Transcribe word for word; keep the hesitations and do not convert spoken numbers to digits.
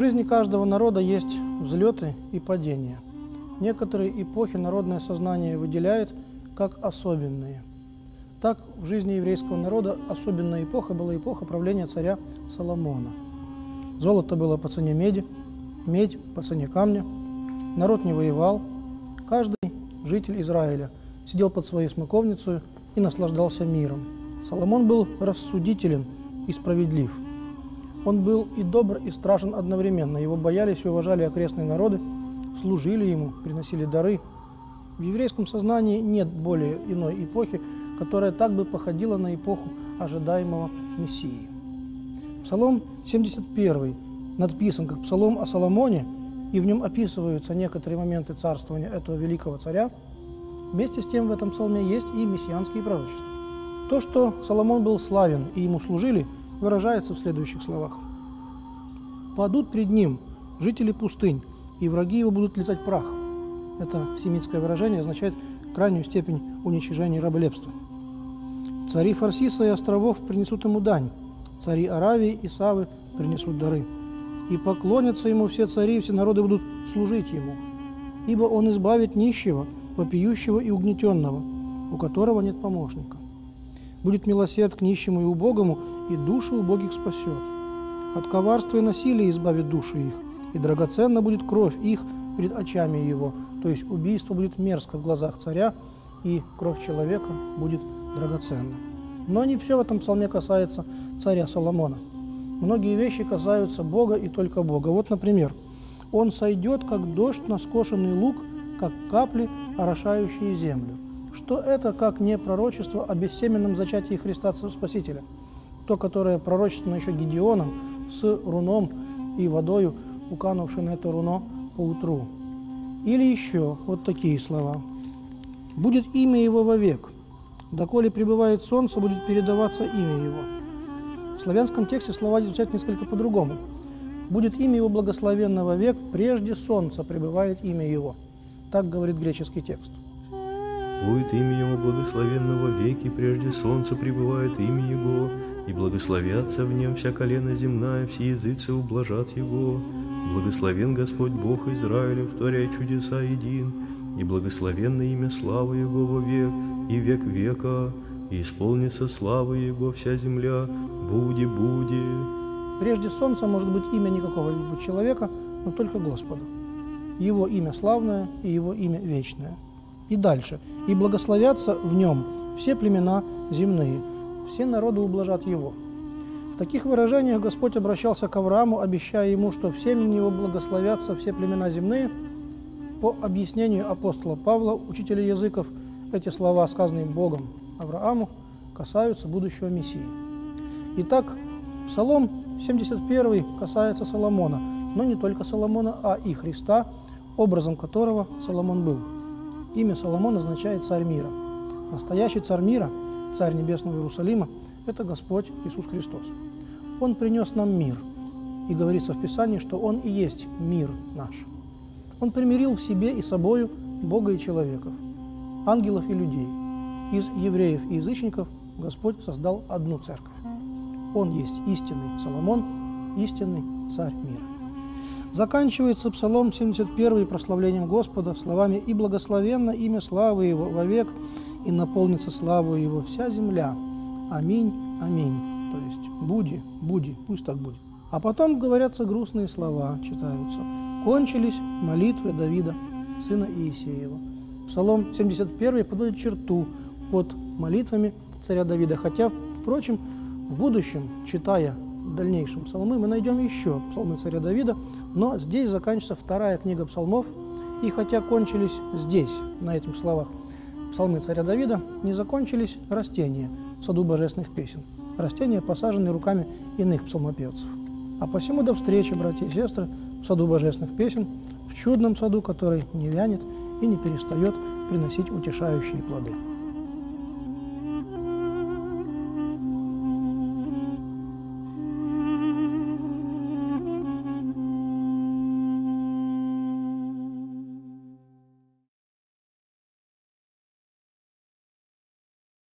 жизни каждого народа есть взлеты и падения. Некоторые эпохи народное сознание выделяют как особенные. Так, в жизни еврейского народа особенная эпоха была эпоха правления царя Соломона. Золото было по цене меди, медь по цене камня, народ не воевал, каждый житель Израиля сидел под своей смоковницей и наслаждался миром. Соломон был рассудителен и справедлив. Он был и добр, и страшен одновременно. Его боялись и уважали окрестные народы, служили ему, приносили дары. В еврейском сознании нет более иной эпохи, которая так бы походила на эпоху ожидаемого Мессии. Псалом семьдесят первый надписан как Псалом о Соломоне, и в нем описываются некоторые моменты царствования этого великого царя. Вместе с тем в этом псалме есть и мессианские пророчества. То, что Соломон был славен и ему служили, выражается в следующих словах. «Падут пред ним жители пустынь, и враги его будут лизать прах». Это семитское выражение означает крайнюю степень уничижения и раболепства. «Цари Фарсиса и островов принесут ему дань, цари Аравии и Савы принесут дары. И поклонятся ему все цари, и все народы будут служить ему. Ибо он избавит нищего, вопиющего и угнетенного, у которого нет помощника. Будет милосерд к нищему и убогому, и души убогих спасет. От коварства и насилия избавит души их, и драгоценна будет кровь их пред очами его». То есть убийство будет мерзко в глазах царя, и кровь человека будет драгоценна. Но не все в этом псалме касается царя Соломона. Многие вещи касаются Бога и только Бога. Вот, например, «Он сойдет, как дождь на скошенный луг, как капли, орошающие землю». Что это, как не пророчество о бессеменном зачатии Христа Спасителя? То, которое пророчествовано еще Гедеоном, с руном и водою, уканувшей на это руно поутру. Или еще вот такие слова. «Будет имя его вовек, доколе пребывает солнце, будет передаваться имя его». В славянском тексте слова звучат несколько по-другому. «Будет имя его благословенно вовек, прежде солнца пребывает имя его». Так говорит греческий текст. «Будет имя его благословенно вовеки, прежде солнца пребывает имя его, и благословятся в нем вся колено земная, все языцы ублажат его. Благословен Господь Бог Израиля, творяя чудеса един, и благословенно имя славы его вовек, и век века, и исполнится слава его вся земля, буди, буди». Прежде солнца может быть имя не какого-нибудь человека, но только Господа. Его имя славное и его имя вечное. И дальше. «И благословятся в нем все племена земные, все народы ублажат его». В таких выражениях Господь обращался к Аврааму, обещая ему, что в семени его благословятся все племена земные. По объяснению апостола Павла, учителя языков, эти слова, сказанные Богом Аврааму, касаются будущего Мессии. Итак, Псалом семьдесят первый касается Соломона, но не только Соломона, а и Христа, образом которого Соломон был. Имя Соломон означает «царь мира». Настоящий царь мира, царь небесного Иерусалима, это Господь Иисус Христос. Он принес нам мир, и говорится в Писании, что Он и есть мир наш. Он примирил в себе и собою Бога и человеков, ангелов и людей. Из евреев и язычников Господь создал одну церковь. Он есть истинный Соломон, истинный царь мира. Заканчивается Псалом семьдесят первый прославлением Господа словами «И благословенно имя славы Его вовек, и наполнится славой Его вся земля. Аминь, аминь». То есть «Буди, буди, пусть так будет». А потом говорятся грустные слова, читаются. «Кончились молитвы Давида, сына Иисеева». Псалом семьдесят первый подводит черту под молитвами царя Давида. Хотя, впрочем, в будущем, читая в дальнейшем псалмы, мы найдем еще псалмы царя Давида, но здесь заканчивается вторая книга псалмов, и хотя кончились здесь, на этих словах, псалмы царя Давида, не закончились растения в саду божественных песен, растения, посаженные руками иных псалмопевцев. А посему до встречи, братья и сестры, в саду божественных песен, в чудном саду, который не вянет и не перестает приносить утешающие плоды.